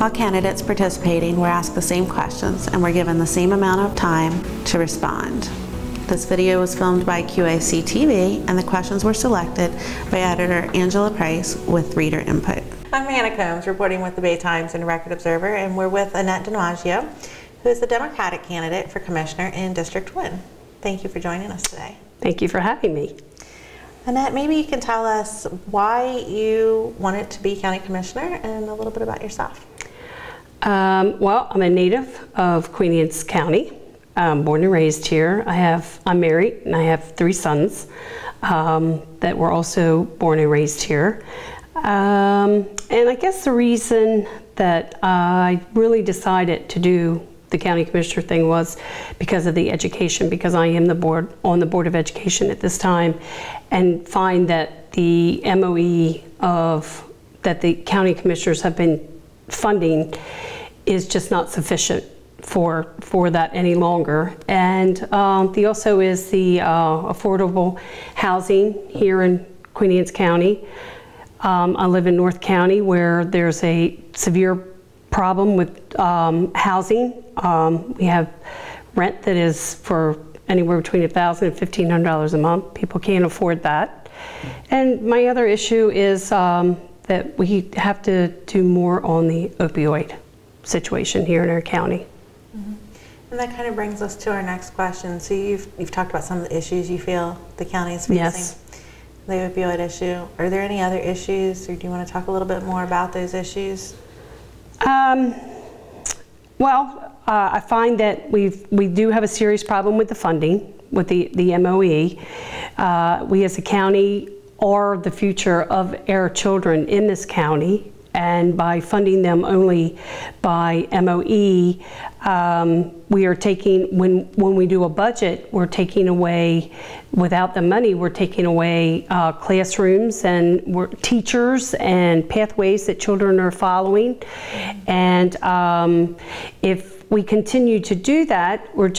All candidates participating were asked the same questions and were given the same amount of time to respond. This video was filmed by QAC TV, and the questions were selected by editor Angela Price with reader input. I'm Hannah Combs, reporting with the Bay Times and Record Observer, and we're with Annette DiMaggio, who is the Democratic candidate for commissioner in District 1. Thank you for joining us today. Thank you for having me. Annette, maybe you can tell us why you wanted to be county commissioner and a little bit about yourself. Well, I'm a native of Queen Anne's County. I'm born and raised here. I'm married and I have three sons that were also born and raised here. And I guess the reason that I really decided to do the county commissioner thing was because of the education, because I am on the board of education at this time, and find that the MOE that the county commissioners have been funding is just not sufficient for that any longer. And there also is the affordable housing here in Queen Anne's County. I live in North County, where there's a severe problem with housing. We have rent that is for anywhere between $1,000 and $1,500 a month. People can't afford that. And my other issue is that we have to do more on the opioid situation here in our county. Mm-hmm. And that kind of brings us to our next question. So you've talked about some of the issues you feel the county is facing. Yes. The opioid issue. Are there any other issues, or do you want to talk a little bit more about those issues? I find that we do have a serious problem with the funding, with the MOE. We as a county are the future of our children in this county, and by funding them only by MOE, we are taking, when we do a budget, we're taking away, without the money, we're taking away classrooms and teachers and pathways that children are following. And if we continue to do that, our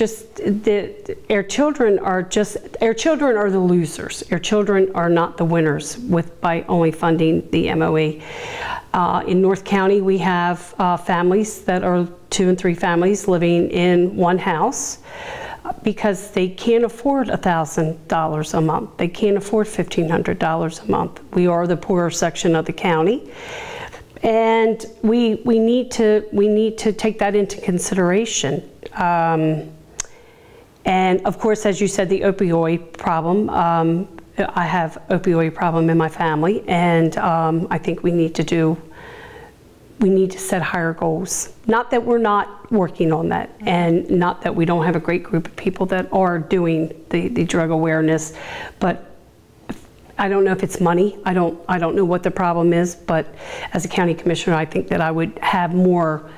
children are the losers. Our children are not the winners by only funding the MOE. In North County, we have families that are 2 and 3 families living in one house because they can't afford $1,000 a month. They can't afford $1,500 a month. We are the poorer section of the county, and we need to take that into consideration. And of course, as you said, the opioid problem. I have an opioid problem in my family, and I think we need to set higher goals. Not that we're not working on that, and not that we don't have a great group of people that are doing the drug awareness, but I don't know if it's money. I don't know what the problem is, but as a county commissioner, I think that I would know more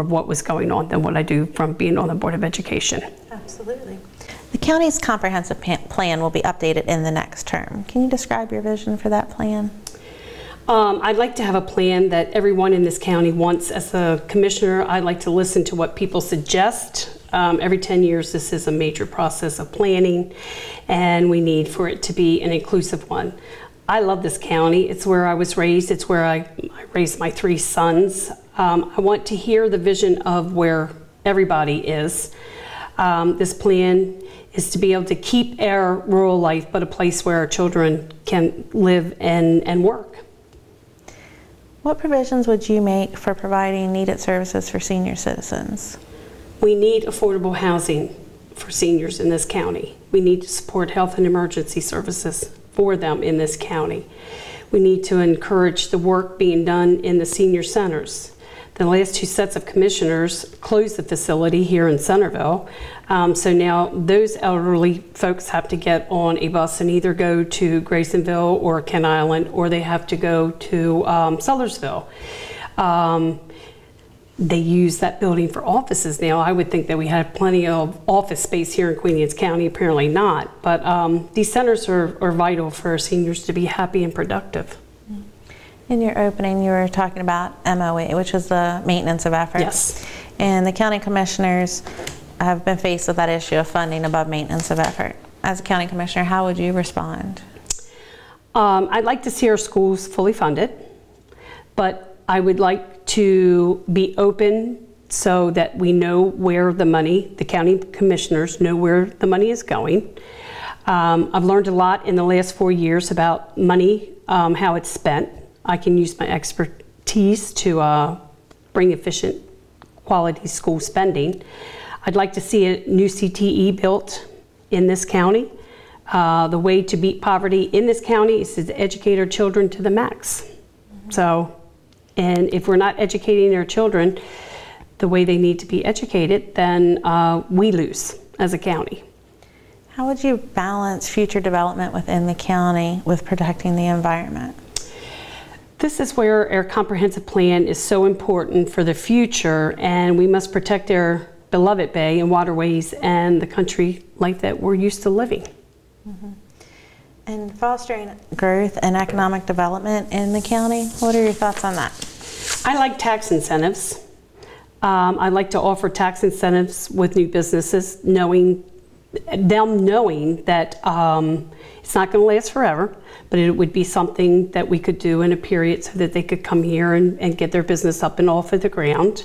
of what was going on than what I do from being on the Board of Education. Absolutely. The county's comprehensive plan will be updated in the next term. Can you describe your vision for that plan? I'd like to have a plan that everyone in this county wants. As a commissioner, I'd like to listen to what people suggest. Every 10 years, this is a major process of planning, and we need for it to be an inclusive one. I love this county. It's where I was raised. It's where I raised my three sons. I want to hear the vision of where everybody is. This plan is to be able to keep our rural life, but a place where our children can live and work. What provisions would you make for providing needed services for senior citizens? We need affordable housing for seniors in this county. We need to support health and emergency services for them in this county. We need to encourage the work being done in the senior centers. The last two sets of commissioners closed the facility here in Centerville, so now those elderly folks have to get on a bus and either go to Graysonville or Kent Island, or they have to go to Sellersville. They use that building for offices now. I would think that we had plenty of office space here in Queen Anne's County, apparently not, but these centers are vital for our seniors to be happy and productive. In your opening, you were talking about MOE, which is the maintenance of efforts. Yes. And the county commissioners have been faced with that issue of funding above maintenance of effort. As a county commissioner, how would you respond? I'd like to see our schools fully funded, but I would like to be open so that we know where the money, the county commissioners know where the money is going. I've learned a lot in the last 4 years about money, how it's spent. I can use my expertise to bring efficient quality school spending. I'd like to see a new CTE built in this county. The way to beat poverty in this county is to educate our children to the max. Mm-hmm. So, and if we're not educating our children the way they need to be educated, then we lose as a county. How would you balance future development within the county with protecting the environment? This is where our comprehensive plan is so important for the future, and we must protect our beloved bay and waterways and the country life that we're used to living. Mm-hmm. And fostering growth and economic development in the county, what are your thoughts on that? I like tax incentives. I like to offer tax incentives with new businesses, knowing that it's not going to last forever, but it would be something that we could do in a period so that they could come here and get their business up and off of the ground.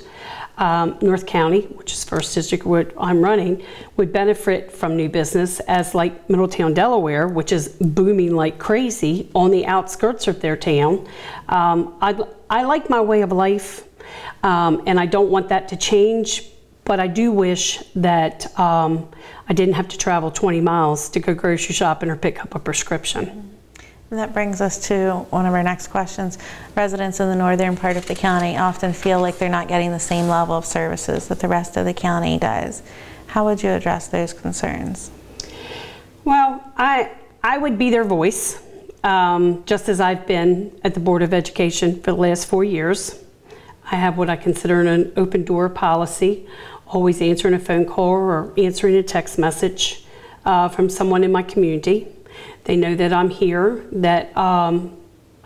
North County, which is first district where I'm running, would benefit from new business, as like Middletown, Delaware, which is booming like crazy on the outskirts of their town. I like my way of life. And I don't want that to change, but I do wish that I didn't have to travel 20 miles to go grocery shopping or pick up a prescription. And that brings us to one of our next questions. Residents in the northern part of the county often feel like they're not getting the same level of services that the rest of the county does. How would you address those concerns? Well, I would be their voice, just as I've been at the Board of Education for the last 4 years. I have what I consider an open door policy, always answering a phone call or answering a text message from someone in my community. They know that I'm here, that I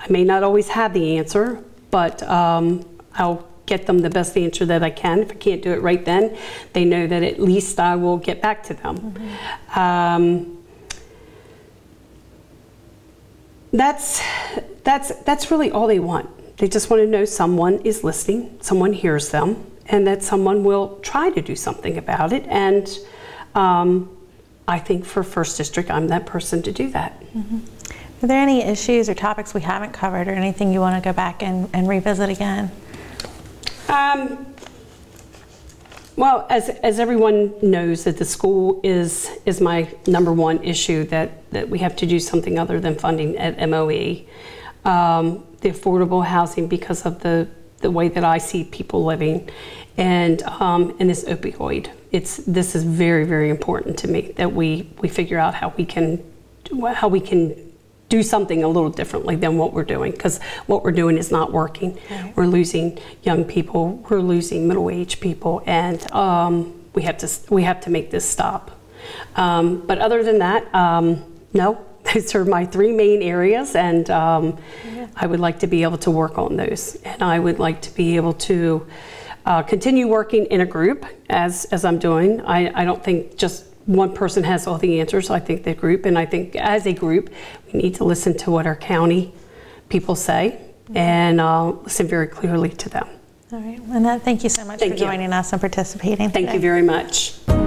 may not always have the answer, but I'll get them the best answer that I can. If I can't do it right then, they know that at least I will get back to them. Mm-hmm. That's really all they want. They just want to know someone is listening, someone hears them, and that someone will try to do something about it. And I think for First District, I'm that person to do that. Mm-hmm. Are there any issues or topics we haven't covered or anything you want to go back and revisit again? Well, as everyone knows, that the school is my #1 issue, that we have to do something other than funding at MOE. The affordable housing, because of the way that I see people living, and this opioid. This is very, very important to me, that we figure out how we can do something a little differently than what we're doing, because what we're doing is not working. Right. We're losing young people, we're losing middle-aged people, and we have to make this stop. But other than that, no. Those are my 3 main areas, and I would like to be able to work on those. And I would like to be able to continue working in a group as I'm doing. I don't think just one person has all the answers. I think the group, and I think as a group, we need to listen to what our county people say, mm-hmm. and listen very clearly to them. All right, Annette, thank you so much for joining us and participating today. Thank you very much.